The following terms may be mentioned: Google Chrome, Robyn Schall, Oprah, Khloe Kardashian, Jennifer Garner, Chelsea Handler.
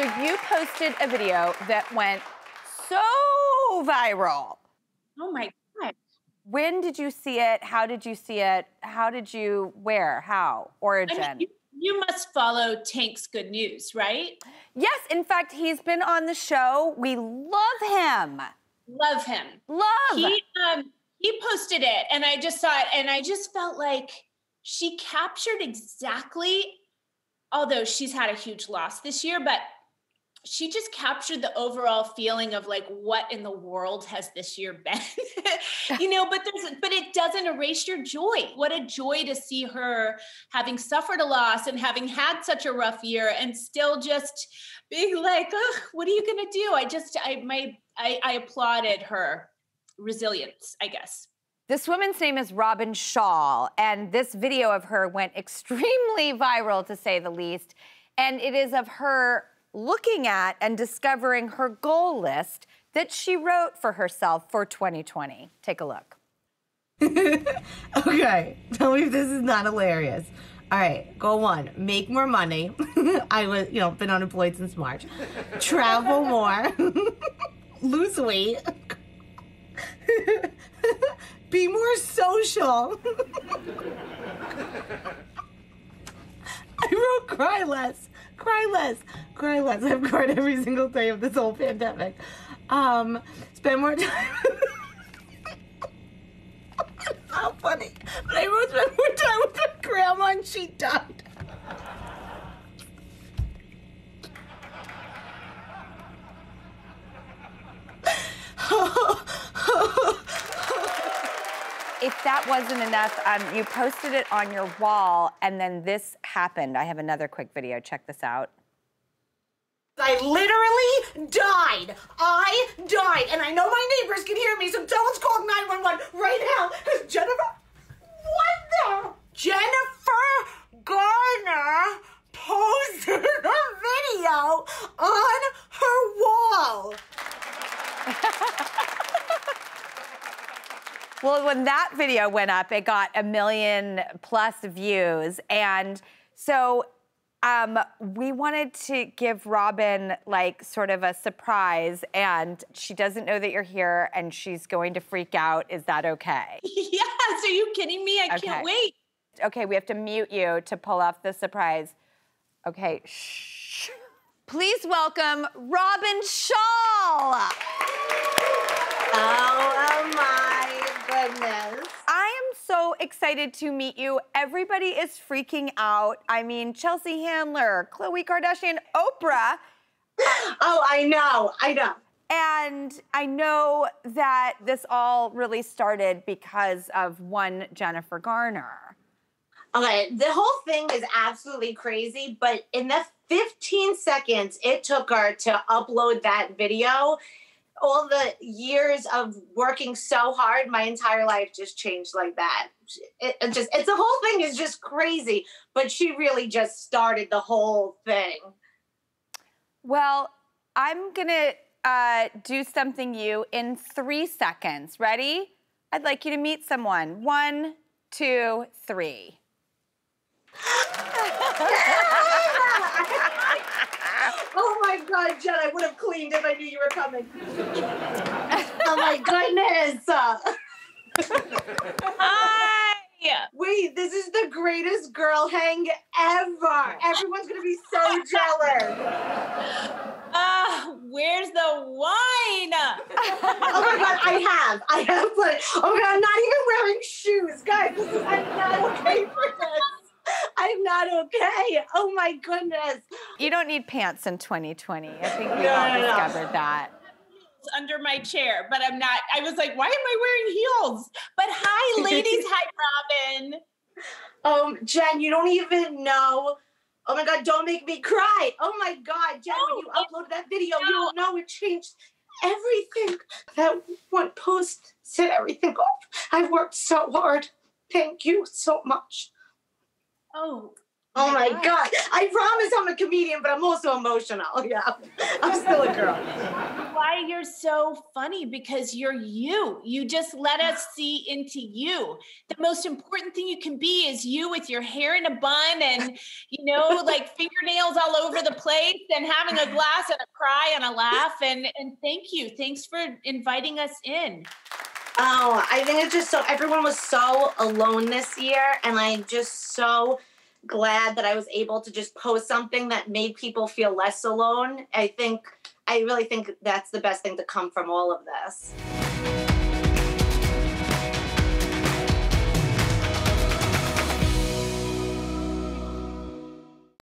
So you posted a video that went so viral. Oh my God. When did you see it? How did you see it? How did you, where, how, origin? I mean, you must follow Tank's Good News, right? Yes, in fact, he's been on the show. We love him. Love him. Love. He posted it and I just saw it and I just felt like she captured exactly, although she's had a huge loss this year, but she just captured the overall feeling of like, what in the world has this year been? You know, but it doesn't erase your joy. What a joy to see her having suffered a loss and having had such a rough year and still just being like, oh, what are you going to do? I applauded her resilience, I guess. This woman's name is Robyn Schall, and this video of her went extremely viral, to say the least. And it is of her looking at and discovering her goal list that she wrote for herself for 2020. Take a look. Okay, tell me if this is not hilarious. All right, goal one, make more money. I was, you know, been unemployed since March. Travel more. Lose weight. Be more social. I wrote cry less. Cry less. Cry less. I've cried every single day of this whole pandemic. Spend more time. How funny. But I wrote spend more time with my grandma and she died. If that wasn't enough, you posted it on your wall, and then this happened. I have another quick video. Check this out. I literally died. I died. And I know my neighbors can hear me, so someone's calling 911 right now. Because Jennifer... What the... Jennifer Garner posted a video on her wall. Well, when that video went up, it got 1 million+ views. And so we wanted to give Robyn like sort of a surprise, and she doesn't know that you're here and she's going to freak out. Is that okay? Yes, are you kidding me? I can't wait. Okay, we have to mute you to pull off the surprise. Okay, shh. Please welcome Robyn Schall. Oh my goodness. I am so excited to meet you. Everybody is freaking out. I mean, Chelsea Handler, Khloe Kardashian, Oprah. Oh, I know, I know. And I know that this all really started because of one Jennifer Garner. Okay, the whole thing is absolutely crazy, but in the 15 seconds it took her to upload that video, all the years of working so hard, my entire life just changed like that. It's the whole thing is just crazy, but she really just started the whole thing. Well, I'm gonna do something you in 3 seconds. Ready? I'd like you to meet someone. 1, 2, 3. Oh my God, Jen, I would have cleaned if I knew you were coming. Oh my goodness. Hi. Wait, this is the greatest girl hang ever. Everyone's gonna be so jealous. Where's the wine? Oh my God, I have, but oh my God, I'm not even wearing shoes. Guys, I'm not okay for this. I'm not okay. Oh my goodness. You don't need pants in 2020. I think we all discovered that. Under my chair, but I'm not. I was like, why am I wearing heels? But hi, ladies. Hi, Robyn. Jen, you don't even know. Oh my God, don't make me cry. Oh my God, Jen, when you uploaded that video, you don't know it changed everything. That one post set everything off. I worked so hard. Thank you so much. Oh, Oh my God. I promise I'm a comedian, but I'm also emotional. Yeah. I'm still a girl. Why you're so funny, because you're you. You just let us see into you. The most important thing you can be is you, with your hair in a bun and, you know, like fingernails all over the place and having a glass and a cry and a laugh. And thank you. Thanks for inviting us in. Oh, I think it's just so, everyone was so alone this year, and I'm just so glad that I was able to just post something that made people feel less alone. I really think that's the best thing to come from all of this.